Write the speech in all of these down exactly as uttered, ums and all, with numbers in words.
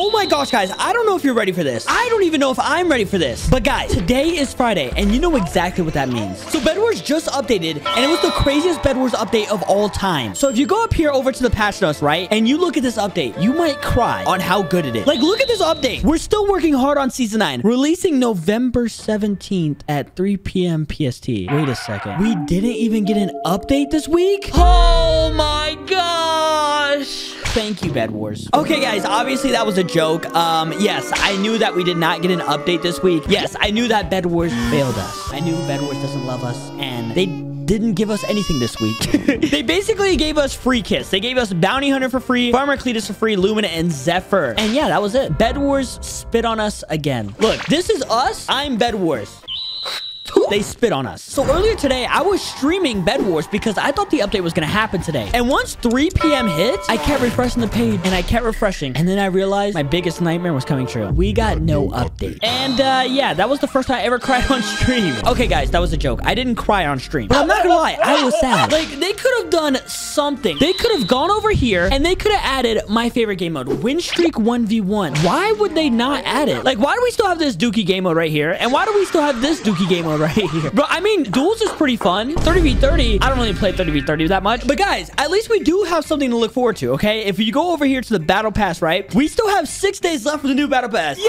Oh my gosh, guys, I don't know if you're ready for this. I don't even know if I'm ready for this. But guys, today is Friday, and you know exactly what that means. So Bedwars just updated, and it was the craziest Bedwars update of all time. So if you go up here over to the patch notes, right, and you look at this update, you might cry on how good it is. Like, look at this update. We're still working hard on Season nine, releasing November seventeenth at three p m P S T. Wait a second. We didn't even get an update this week? Oh my gosh. Thank you, Bedwars. Okay, guys, obviously that was a joke. Um, yes, I knew that we did not get an update this week. Yes, I knew that Bedwars failed us. I knew Bedwars doesn't love us, and they didn't give us anything this week. They basically gave us free kits. They gave us Bounty Hunter for free, Farmer Cletus for free, Lumina, and Zephyr. And yeah, that was it. Bedwars spit on us again. Look, this is us. I'm Bedwars. They spit on us. So earlier today, I was streaming Bedwars because I thought the update was going to happen today. And once three p m hit, I kept refreshing the page and I kept refreshing. And then I realized my biggest nightmare was coming true. We got no update. And uh, yeah, that was the first time I ever cried on stream. Okay, guys, that was a joke. I didn't cry on stream. But I'm not going to lie, I was sad. Like, they could have done something. They could have gone over here and they could have added my favorite game mode, Winstreak one v one. Why would they not add it? Like, why do we still have this Dookie game mode right here? And why do we still have this Dookie game mode right here? Bro, I mean, duels is pretty fun. thirty v thirty. I don't really play thirty v thirty that much. But guys, at least we do have something to look forward to, okay? If you go over here to the battle pass, right? We still have six days left for the new battle pass. Yay!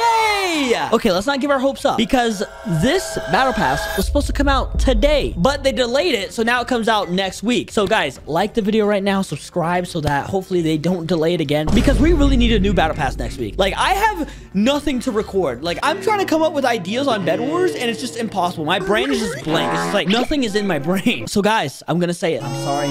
Okay, let's not give our hopes up because this battle pass was supposed to come out today, but they delayed it, so now it comes out next week. So guys, like the video right now, subscribe so that hopefully they don't delay it again because we really need a new battle pass next week. Like, I have nothing to record. Like, I'm trying to come up with ideas on Bedwars, and it's just impossible. My brain is just blank. It's just like nothing is in my brain. So guys, I'm gonna say it. I'm sorry.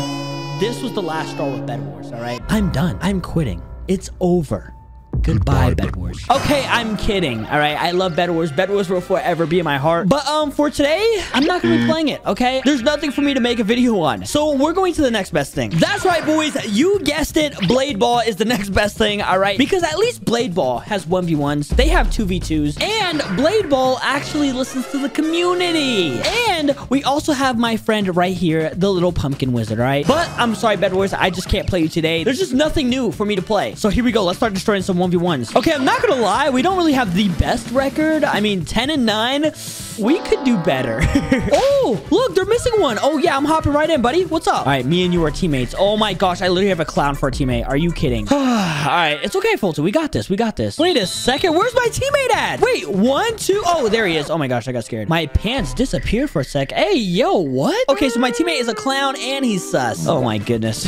This was the last straw with Bedwars, all right? I'm done. I'm quitting. It's over. Goodbye, Goodbye Bedwars. Bedwars. Okay, I'm kidding. All right, I love Bedwars. Bedwars will forever be in my heart. But um, for today, I'm not going to be playing it, okay? There's nothing for me to make a video on. So we're going to the next best thing. That's right, boys. You guessed it. Blade Ball is the next best thing, all right? Because at least Blade Ball has one v ones. They have two v twos. And Blade Ball actually listens to the community. And we also have my friend right here, the little pumpkin wizard, all right? But I'm sorry, Bedwars. I just can't play you today. There's just nothing new for me to play. So here we go. Let's start destroying some one v ones. Okay, I'm not gonna lie, we don't really have the best record. I mean, ten and nine, we could do better. Oh, look, they're missing one. Oh yeah, I'm hopping right in, buddy. What's up? All right, me and you are teammates. Oh my gosh, I literally have a clown for a teammate. Are you kidding? All right, it's okay, Fulton. We got this. We got this. Wait a second. Where's my teammate at? Wait, one, two. Oh, there he is. Oh my gosh, I got scared. My pants disappeared for a sec. Hey, yo, what? Okay, so my teammate is a clown and he's sus. Oh my goodness.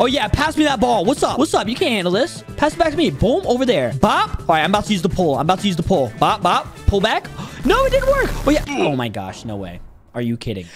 Oh yeah, pass me that ball. What's up? What's up? You can't handle this. Pass it back to me. Boom, over there. Bop. All right, I'm about to use the pull. I'm about to use the pull. Bop, bop. Pull back. No, it didn't work. Oh yeah. Oh my gosh, no way. Are you kidding?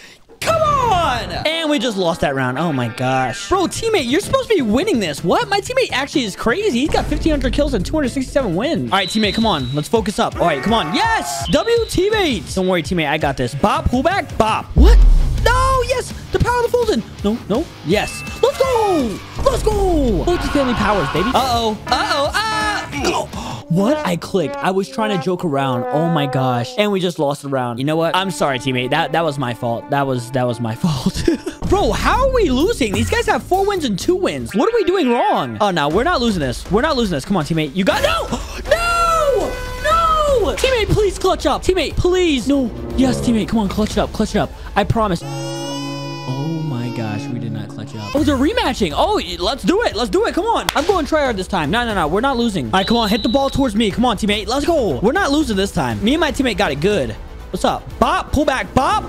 Come on! And we just lost that round. Oh my gosh. Bro, teammate, you're supposed to be winning this. What? My teammate actually is crazy. He's got fifteen hundred kills and two hundred sixty-seven wins. All right, teammate, come on. Let's focus up. All right, come on. Yes! W, teammate. Don't worry, teammate. I got this. Bop, pull back. Bop. What? No, yes. The power of the Fulton. No, no. Yes. Let's go. Let's go. Fulton family powers, baby. Uh-oh. Uh-oh. Ah. Oh. What? I clicked. I was trying to joke around. Oh my gosh. And we just lost the round. You know what? I'm sorry, teammate. That that was my fault. That was that was my fault. Bro, how are we losing? These guys have four wins and two wins. What are we doing wrong? Oh no, we're not losing this. We're not losing this. Come on, teammate. You got no! No! No! Teammate, please clutch up. Teammate, please. No. Yes, teammate. Come on, clutch it up. Clutch it up. I promise. Oh my gosh, we did not clutch up. Oh, they're rematching. Oh, let's do it. Let's do it. Come on. I'm going tryhard this time. No, no, no. We're not losing. All right, come on. Hit the ball towards me. Come on, teammate. Let's go. We're not losing this time. Me and my teammate got it good. What's up? Bop. Pull back. Bop.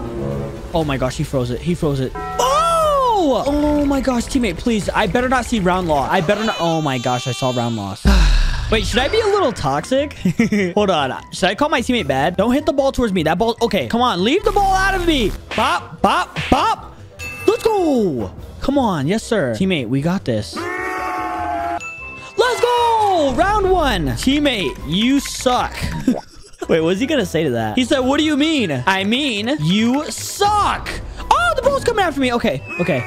Oh my gosh, he froze it. He froze it. Oh! Oh my gosh, teammate, please. I better not see round loss. I better not. Oh my gosh, I saw round loss. Wait, should I be a little toxic? Hold on. Should I call my teammate bad? Don't hit the ball towards me. That ball. Okay, come on. Leave the ball out of me. Bop, bop, bop. Let's go. Come on. Yes, sir. Teammate, we got this. Let's go. Round one. Teammate, you suck. Wait, what is he going to say to that? He said, what do you mean? I mean, you suck. Oh, the ball's coming after me. Okay. Okay.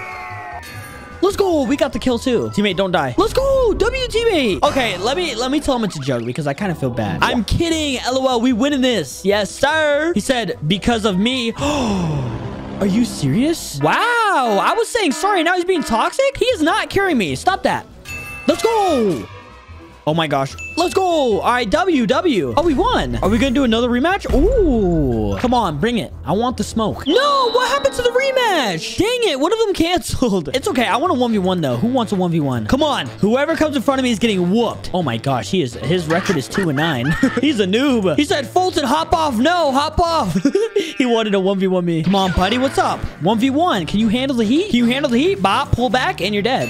Let's go. We got the kill too. Teammate, don't die. Let's go. W teammate. Okay, let me let me tell him it's a joke because I kind of feel bad. I'm kidding. L O L. We winning this. Yes, sir. He said, because of me. Oh. Are you serious? Wow, I was saying sorry. Now he's being toxic. He is not carrying me. Stop that. Let's go. Oh my gosh. Let's go. All right, W, W. Oh, we won. Are we going to do another rematch? Ooh. Come on, bring it. I want the smoke. No, what happened to the rematch? Dang it. One of them canceled. It's okay. I want a one v one, though. Who wants a one v one? Come on. Whoever comes in front of me is getting whooped. Oh my gosh. He is. His record is two and nine. He's a noob. He said, Fulton, hop off. No, hop off. He wanted a one v one me. Come on, buddy. What's up? one v one. Can you handle the heat? Can you handle the heat? Bop, pull back, and you're dead.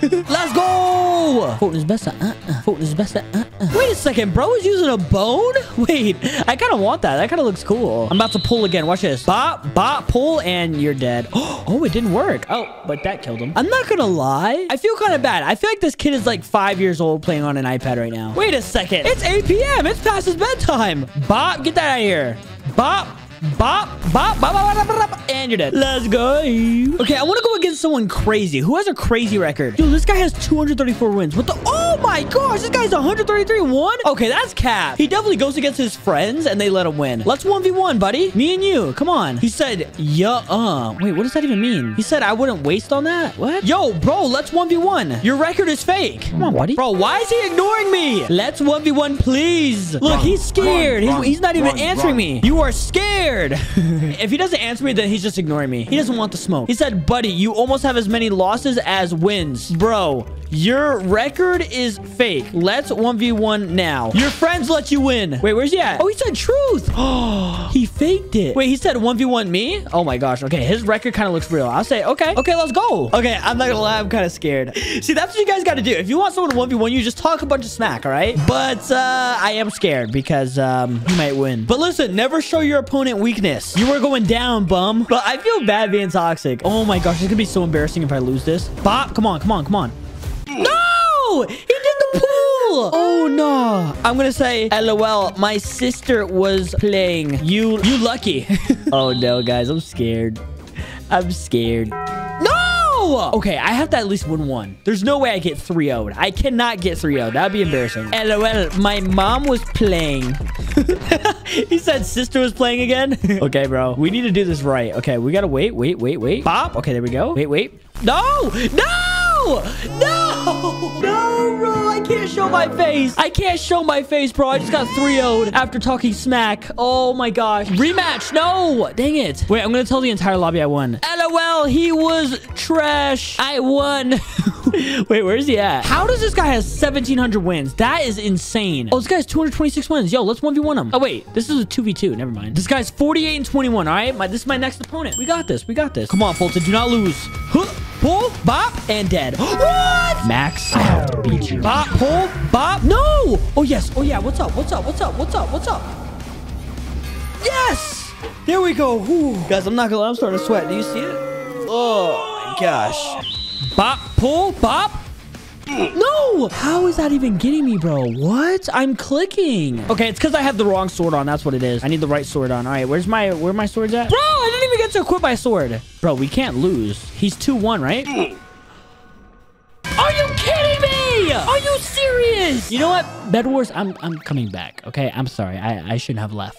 Let's go. Fulton is best. Uh-uh. Fulton is best. Uh-uh. Wait a second, bro is using a bone? Wait, I kind of want that. That kind of looks cool. I'm about to pull again. Watch this. Bop, bop, pull, and you're dead. Oh, it didn't work. Oh, but that killed him. I'm not gonna lie. I feel kind of bad. I feel like this kid is like five years old playing on an iPad right now. Wait a second. It's eight p m It's past his bedtime. Bop, get that out of here. Bop. Bop, bop, bop, bop, bop, bop, bop, and you're dead. Let's go. Okay, I want to go against someone crazy. Who has a crazy record? Dude, this guy has two hundred thirty-four wins. What the? Oh my gosh, this guy's one hundred thirty-three and one? Okay, that's cap. He definitely goes against his friends and they let him win. Let's one v one, buddy. Me and you. Come on. He said, yeah, uh. Wait, what does that even mean? He said, I wouldn't waste on that. What? Yo, bro, let's one v one. Your record is fake. Come on, buddy. Bro, why is he ignoring me? Let's one v one, please. Look, run, he's scared. Run, he's, run, he's not even run, answering run. me. You are scared. If he doesn't answer me, then he's just ignoring me. He doesn't want the smoke. He said, buddy, you almost have as many losses as wins. Bro, your record is fake. Let's one v one now. Your friends let you win. Wait, where's he at? Oh, he said truth. Oh, he faked it. Wait, he said one v one me? Oh my gosh. Okay, his record kind of looks real. I'll say, okay. Okay, let's go. Okay, I'm not gonna lie. I'm kind of scared. See, that's what you guys got to do. If you want someone to one v one, you just talk a bunch of smack, all right? But uh, I am scared because um, you might win. But listen, never show your opponent weakness. You are going down, bum. But I feel bad being toxic. Oh my gosh, it's gonna be so embarrassing if I lose this. Bop, come on, come on, come on. No! He did the pool! Oh no. I'm gonna say, LOL, my sister was playing. You, you lucky. Oh no, guys, I'm scared. I'm scared. Okay, I have to at least win one. There's no way I get three oh'd. I cannot get three oh'd. That'd be embarrassing. LOL, my mom was playing. He said sister was playing again. Okay, bro. We need to do this right. Okay, we gotta wait, wait, wait, wait. Bop. Okay, there we go. Wait, wait. No! No! No! No, bro! I can't show my face. I can't show my face, bro. I just got three oh'd after talking smack. Oh, my gosh. Rematch. No! Dang it. Wait, I'm gonna tell the entire lobby I won. LOL, he was trash. I won. Wait, where is he at? How does this guy have seventeen hundred wins? That is insane. Oh, this guy has two hundred twenty-six wins. Yo, let's one v one him. Oh, wait. This is a two v two. Never mind. This guy's forty-eight and twenty-one, all right? My, this is my next opponent. We got this. We got this. Come on, Fulton. Do not lose. Huh? Pull, bop, and dead. What? Max, I have to beat you. Bop, pull, bop. No! Oh, yes. Oh, yeah. What's up? What's up? What's up? What's up? What's up? Yes! There we go. Ooh. Guys, I'm not gonna lie. I'm starting to sweat. Do you see it? Oh, my gosh. Bop, pull, bop. No! How is that even getting me, bro? What? I'm clicking. Okay, it's because I have the wrong sword on. That's what it is. I need the right sword on. All right, where's my, where are my swords at? Bro, I didn't even get to equip my sword. Bro, we can't lose. He's two one, right? Are you kidding me? Are you serious? You know what, Bedwars? I'm, I'm coming back, okay? I'm sorry. I, I shouldn't have left.